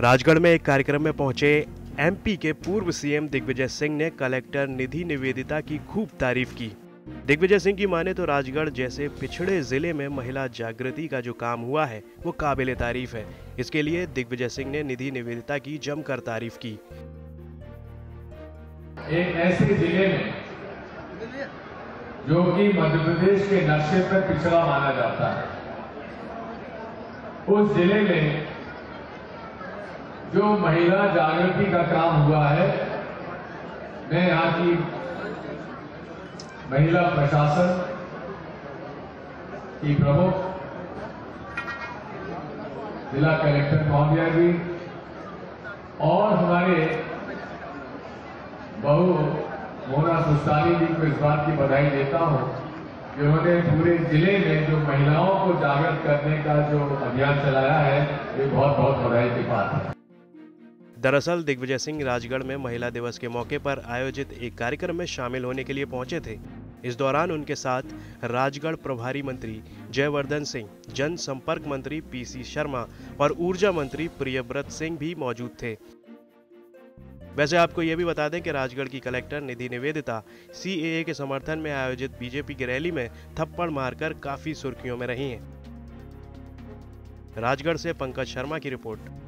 राजगढ़ में एक कार्यक्रम में पहुंचे एमपी के पूर्व सीएम दिग्विजय सिंह ने कलेक्टर निधि निवेदिता की खूब तारीफ की। दिग्विजय सिंह की माने तो राजगढ़ जैसे पिछड़े जिले में महिला जागृति का जो काम हुआ है वो काबिले तारीफ है। इसके लिए दिग्विजय सिंह ने निधि निवेदिता की जमकर तारीफ की। एक ऐसे जिले में जो कि मध्य प्रदेश के नक्शे पर पिछड़ा माना जाता है, उस जिले में जो महिला जागृति का काम हुआ है, मैं यहाँ की महिला प्रशासन की प्रमुख जिला कलेक्टर महोदया जी और हमारे बहू मोना सुस्ताली जी को इस बात की बधाई देता हूं कि उन्होंने पूरे जिले में जो महिलाओं को जागृत करने का जो अभियान चलाया है, ये बहुत बहुत बधाई की बात है। दरअसल दिग्विजय सिंह राजगढ़ में महिला दिवस के मौके पर आयोजित एक कार्यक्रम में शामिल होने के लिए पहुंचे थे। इस दौरान उनके साथ राजगढ़ प्रभारी मंत्री जयवर्धन सिंह, जनसंपर्क मंत्री पीसी शर्मा और ऊर्जा मंत्री प्रियव्रत सिंह भी मौजूद थे। वैसे आपको ये भी बता दें कि राजगढ़ की कलेक्टर निधि निवेदिता सीएए के समर्थन में आयोजित बीजेपी की रैली में थप्पड़ मारकर काफी सुर्खियों में रही हैं। राजगढ़ से पंकज शर्मा की रिपोर्ट।